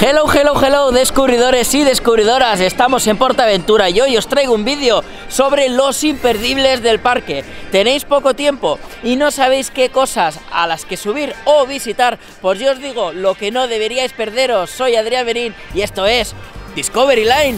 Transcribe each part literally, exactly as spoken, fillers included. Hello, hello, hello, descubridores y descubridoras, estamos en PortAventura y hoy os traigo un vídeo sobre los imperdibles del parque. Tenéis poco tiempo y no sabéis qué cosas a las que subir o visitar, pues yo os digo lo que no deberíais perderos. Soy Adrián Berín y esto es Discovery Line.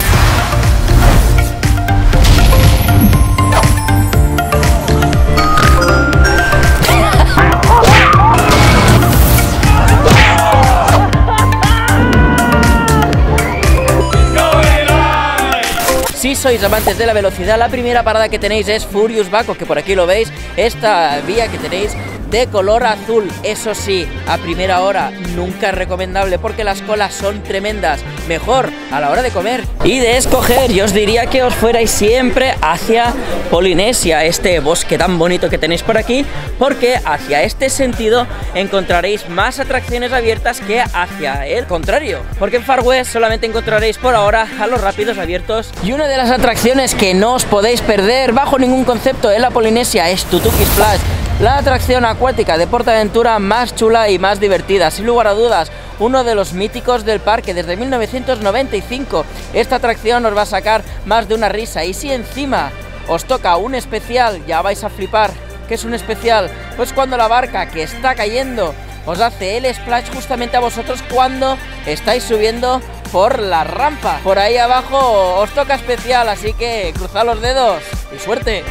Si sois amantes de la velocidad, la primera parada que tenéis es Furious Baco, que por aquí lo veis, esta vía que tenéis de color azul. Eso sí, a primera hora nunca es recomendable porque las colas son tremendas. Mejor a la hora de comer y de escoger, yo os diría que os fuerais siempre hacia Polinesia, este bosque tan bonito que tenéis por aquí, porque hacia este sentido encontraréis más atracciones abiertas que hacia el contrario, porque en Far West solamente encontraréis por ahora a los rápidos abiertos. Y una de las atracciones que no os podéis perder bajo ningún concepto en la Polinesia es Tutuki Splash, la atracción acuática de PortAventura más chula y más divertida, sin lugar a dudas. Uno de los míticos del parque desde mil novecientos noventa y cinco. Esta atracción os va a sacar más de una risa, y si encima os toca un especial, ya vais a flipar. ¿Qué es un especial? Pues cuando la barca que está cayendo os hace el splash justamente a vosotros cuando estáis subiendo por la rampa. Por ahí abajo os toca especial, así que cruzad los dedos y suerte.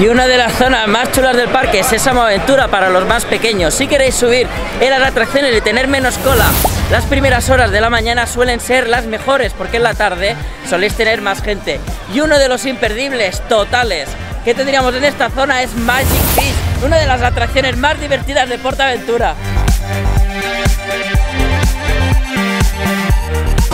Y una de las zonas más chulas del parque es Sésamo Aventura para los más pequeños. Si queréis subir en las atracciones y tener menos cola, las primeras horas de la mañana suelen ser las mejores, porque en la tarde soléis tener más gente. Y uno de los imperdibles totales que tendríamos en esta zona es Magic Beach, una de las atracciones más divertidas de PortAventura.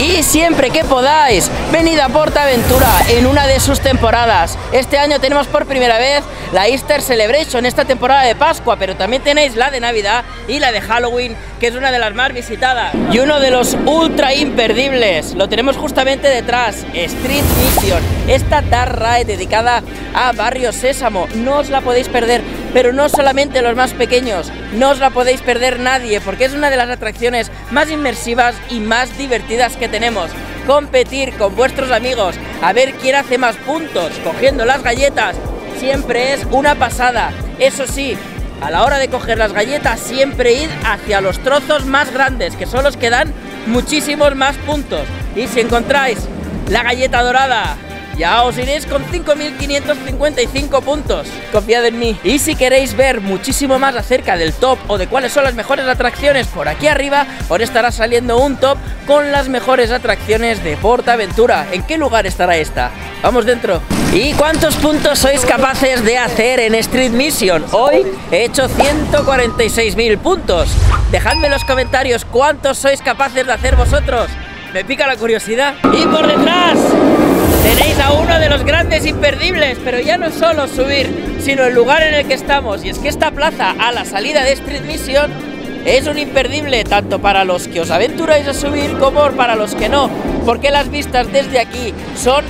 Y siempre que podáis, venid a PortAventura en una de sus temporadas. Este año tenemos por primera vez la Easter Celebration, esta temporada de Pascua, pero también tenéis la de Navidad y la de Halloween, que es una de las más visitadas. Y uno de los ultra imperdibles lo tenemos justamente detrás, Street Mission, esta dark ride dedicada a Barrio Sésamo. No os la podéis perder, pero no solamente los más pequeños, no os la podéis perder nadie, porque es una de las atracciones más inmersivas y más divertidas que tenemos. Competir con vuestros amigos a ver quién hace más puntos cogiendo las galletas siempre es una pasada. Eso sí, a la hora de coger las galletas siempre id hacia los trozos más grandes, que son los que dan muchísimos más puntos, y si encontráis la galleta dorada ya os iréis con cinco mil quinientos cincuenta y cinco puntos. Confiad en mí. Y si queréis ver muchísimo más acerca del top o de cuáles son las mejores atracciones, por aquí arriba os estará saliendo un top con las mejores atracciones de PortAventura. ¿En qué lugar estará esta? Vamos dentro. ¿Y cuántos puntos sois capaces de hacer en Street Mission? Hoy he hecho ciento cuarenta y seis mil puntos. Dejadme en los comentarios cuántos sois capaces de hacer vosotros. Me pica la curiosidad. Y por detrás tenéis a uno de los grandes imperdibles, pero ya no solo subir, sino el lugar en el que estamos. Y es que esta plaza a la salida de Street Mission es un imperdible tanto para los que os aventuráis a subir como para los que no, porque las vistas desde aquí son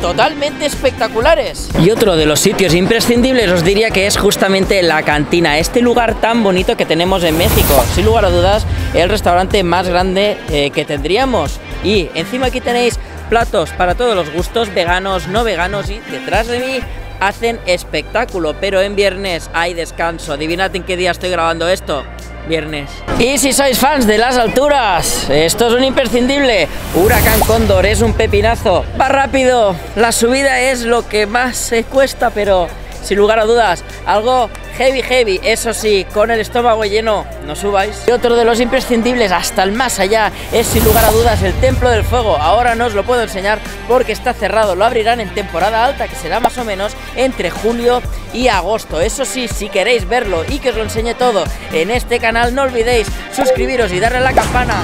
totalmente espectaculares. Y otro de los sitios imprescindibles os diría que es justamente La Cantina, este lugar tan bonito que tenemos en México, sin lugar a dudas el restaurante más grande eh, que tendríamos. Y encima aquí tenéis platos para todos los gustos, veganos, no veganos, y detrás de mí hacen espectáculo, pero en viernes hay descanso. Adivinad en qué día estoy grabando esto. Viernes. Y si sois fans de las alturas, esto es un imprescindible. Huracán Cóndor es un pepinazo. Va rápido, la subida es lo que más se cuesta, pero sin lugar a dudas, algo heavy heavy. Eso sí, con el estómago lleno, no subáis. Y otro de los imprescindibles hasta el más allá es sin lugar a dudas el Templo del Fuego. Ahora no os lo puedo enseñar porque está cerrado, lo abrirán en temporada alta, que será más o menos entre julio y agosto. Eso sí, si queréis verlo y que os lo enseñe todo en este canal, no olvidéis suscribiros y darle a la campana,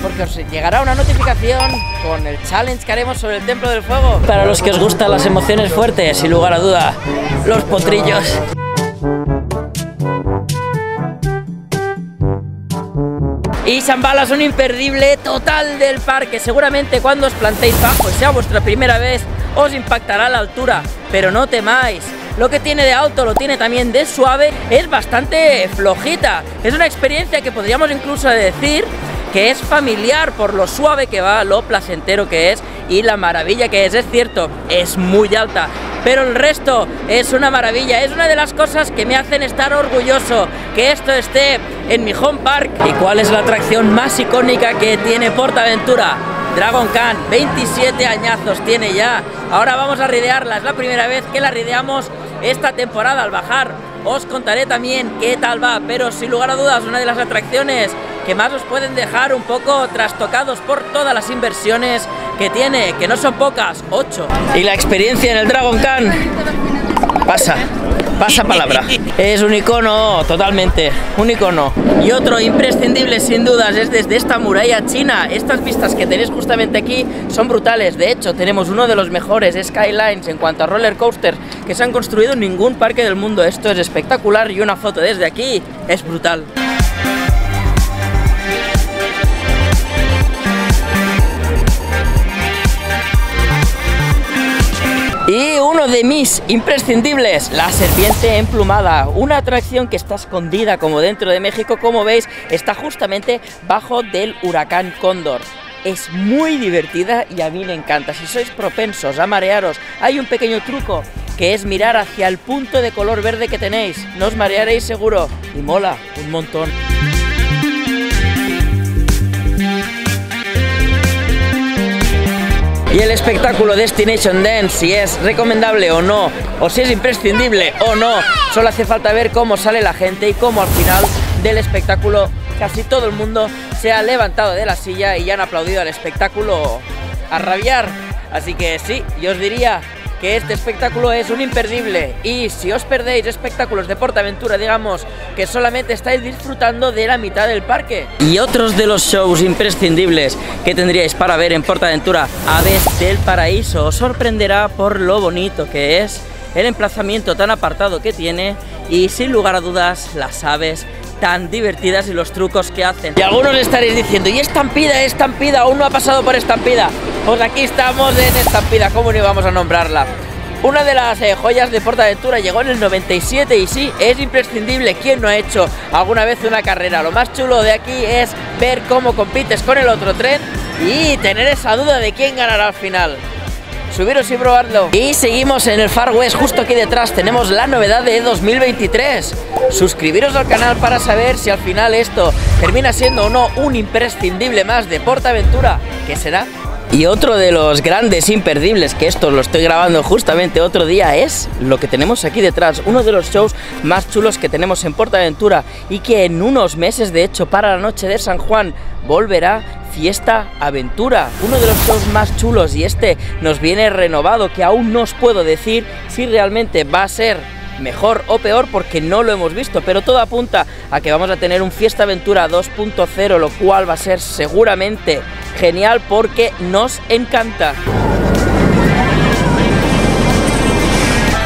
porque os llegará una notificación con el challenge que haremos sobre el Templo del Fuego. Para los que os gustan las emociones fuertes, sin lugar a duda, los potrillos. Y Shambhala es un imperdible total del parque. Seguramente cuando os plantéis bajo y sea vuestra primera vez, os impactará la altura, pero no temáis. Lo que tiene de alto lo tiene también de suave, es bastante flojita. Es una experiencia que podríamos incluso decir que es familiar por lo suave que va, lo placentero que es y la maravilla que es. Es cierto, es muy alta, pero el resto es una maravilla. Es una de las cosas que me hacen estar orgulloso que esto esté en mi home park. ¿Y cuál es la atracción más icónica que tiene PortAventura? Dragon Khan, veintisiete añazos tiene ya. Ahora vamos a ridearla, es la primera vez que la rideamos esta temporada al bajar. Os contaré también qué tal va, pero sin lugar a dudas una de las atracciones que más os pueden dejar un poco trastocados por todas las inversiones que tiene, que no son pocas, ocho. Y la experiencia en el Dragon Khan, pasa, pasa palabra. Es un icono totalmente, un icono. Y otro imprescindible sin dudas es desde esta muralla china. Estas vistas que tenéis justamente aquí son brutales. De hecho, tenemos uno de los mejores skylines en cuanto a roller coasters que se han construido en ningún parque del mundo. Esto es espectacular y una foto desde aquí es brutal. Y uno de mis imprescindibles, la serpiente emplumada, una atracción que está escondida como dentro de México, como veis, está justamente bajo del Huracán Cóndor. Es muy divertida y a mí me encanta. Si sois propensos a marearos, hay un pequeño truco que es mirar hacia el punto de color verde que tenéis. No os marearéis seguro y mola un montón. Y el espectáculo Destination Dance, si es recomendable o no, o si es imprescindible o no, solo hace falta ver cómo sale la gente y cómo al final del espectáculo casi todo el mundo se ha levantado de la silla y han aplaudido al espectáculo a rabiar. Así que sí, yo os diría que este espectáculo es un imperdible y si os perdéis espectáculos de PortAventura, digamos que solamente estáis disfrutando de la mitad del parque. Y otros de los shows imprescindibles que tendríais para ver en PortAventura, Aves del Paraíso. Os sorprenderá por lo bonito que es, el emplazamiento tan apartado que tiene y sin lugar a dudas las aves tan divertidas y los trucos que hacen. Y algunos estaréis diciendo, ¿y Estampida, Estampida? ¿Aún no ha pasado por Estampida? Pues aquí estamos en Estampida, ¿cómo no íbamos a nombrarla? Una de las eh, joyas de PortAventura, llegó en el noventa y siete y sí, es imprescindible. ¿Quién no ha hecho alguna vez una carrera? Lo más chulo de aquí es ver cómo compites con el otro tren y tener esa duda de quién ganará al final. Subiros y probarlo. Y seguimos en el Far West, justo aquí detrás tenemos la novedad de dos mil veintitrés. Suscribiros al canal para saber si al final esto termina siendo o no un imprescindible más de PortAventura, que será. Y otro de los grandes imperdibles, que esto lo estoy grabando justamente otro día, es lo que tenemos aquí detrás, uno de los shows más chulos que tenemos en PortAventura y que en unos meses, de hecho, para la noche de San Juan volverá Fiesta Aventura, uno de los shows más chulos, y este nos viene renovado, que aún no os puedo decir si realmente va a ser mejor o peor porque no lo hemos visto, pero todo apunta a que vamos a tener un Fiesta Aventura dos punto cero, lo cual va a ser seguramente genial porque nos encanta.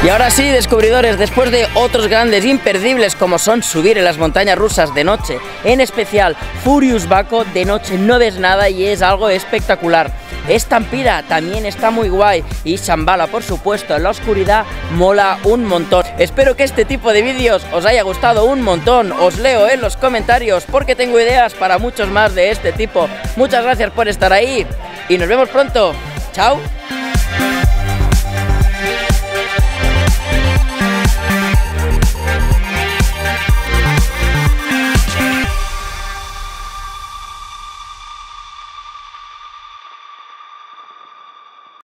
Y ahora sí, descubridores, después de otros grandes imperdibles como son subir en las montañas rusas de noche, en especial Furious Baco, de noche no ves nada y es algo espectacular. Estampida también está muy guay y Shambhala, por supuesto, en la oscuridad mola un montón. Espero que este tipo de vídeos os haya gustado un montón. Os leo en los comentarios porque tengo ideas para muchos más de este tipo. Muchas gracias por estar ahí y nos vemos pronto. Chao.